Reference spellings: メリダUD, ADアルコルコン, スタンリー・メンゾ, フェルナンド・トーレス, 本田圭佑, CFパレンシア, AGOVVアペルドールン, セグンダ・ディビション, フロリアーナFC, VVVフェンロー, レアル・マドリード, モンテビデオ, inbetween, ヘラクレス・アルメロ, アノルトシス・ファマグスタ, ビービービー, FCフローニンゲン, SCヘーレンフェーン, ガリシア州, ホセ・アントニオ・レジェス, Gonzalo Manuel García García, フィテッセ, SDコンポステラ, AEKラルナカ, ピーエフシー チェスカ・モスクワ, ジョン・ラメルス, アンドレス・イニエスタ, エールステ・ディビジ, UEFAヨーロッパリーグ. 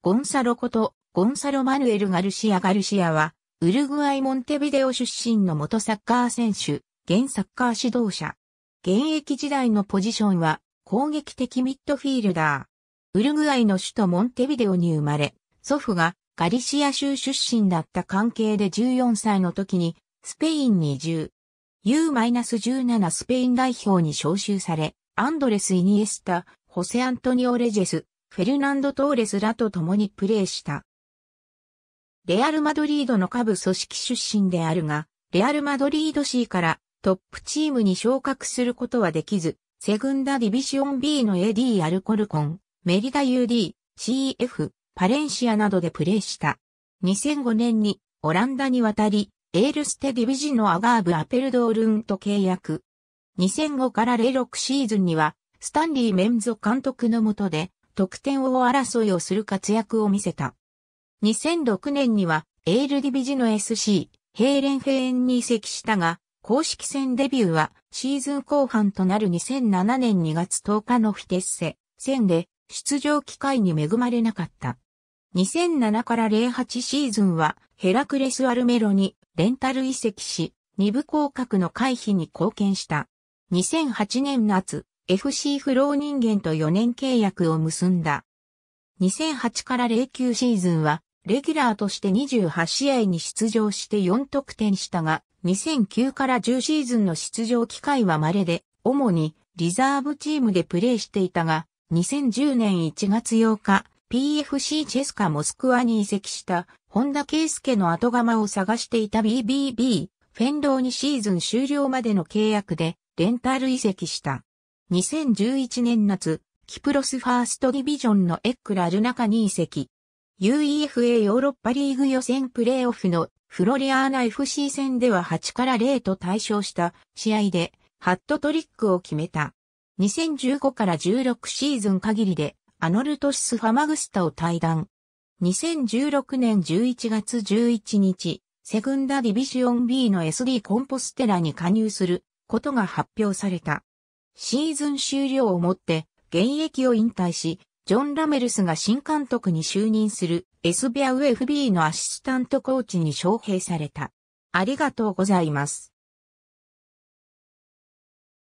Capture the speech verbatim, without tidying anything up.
ゴンサロこと、ゴンサロ・マヌエル・ガルシア・ガルシアは、ウルグアイ・モンテビデオ出身の元サッカー選手、現サッカー指導者。現役時代のポジションは、攻撃的ミッドフィールダー。ウルグアイの首都モンテビデオに生まれ、祖父がガリシア州出身だった関係でじゅうよんさいの時に、スペインに移住。ユーじゅうなな スペイン代表に招集され、アンドレス・イニエスタ、ホセ・アントニオ・レジェス、フェルナンド・トーレスらと共にプレーした。レアル・マドリードの下部組織出身であるが、レアル・マドリード シー からトップチームに昇格することはできず、セグンダ・ディビション ビー の エーディー アルコルコン、メリダ ユーディー、シーエフ、パレンシアなどでプレーした。にせんごねんにオランダに渡り、エールステ・ディビジのアガーブ・アペルドールンと契約。にせんごからゼロろくシーズンには、スタンリー・メンゾ監督の下で、得点王争いをする活躍を見せた。にせんろくねんには、エールディビジの エスシー、ヘーレンフェーンに移籍したが、公式戦デビューは、シーズン後半となるにせんななねんにがつとおかのフィテッセ戦で、出場機会に恵まれなかった。にせんななからゼロはちシーズンは、ヘラクレス・アルメロに、レンタル移籍し、に部降格の回避に貢献した。にせんはちねん夏、エフシー フローニンゲンとよねん契約を結んだ。にせんはちからゼロきゅうシーズンは、レギュラーとしてにじゅうはちしあいに出場してよんとくてんしたが、にせんきゅうからじゅうシーズンの出場機会は稀で、主にリザーブチームでプレーしていたが、にせんじゅうねんいちがつようか、ピーエフシー チェスカ・モスクワに移籍した、本田圭佑の後釜を探していた ビービービー、フェンローにシーズン終了までの契約で、レンタル移籍した。にせんじゅういちねん夏、キプロスファーストディビジョンのエックラルナカに移籍。ユーイーエフエー ヨーロッパリーグ予選プレーオフのフロリアーナ エフシー 戦でははちからゼロと大勝した試合でハットトリックを決めた。にせんじゅうごからゼロろくシーズン限りでアノルトシス・ファマグスタを退団。にせんじゅうろくねんじゅういちがつじゅういちにち、セグンダディビシオン ビー の エスディー コンポステラに加入することが発表された。シーズン終了をもって現役を引退し、ジョン・ラメルスが新監督に就任するエスビア ウエフビー のアシスタントコーチに招聘された。ありがとうございます。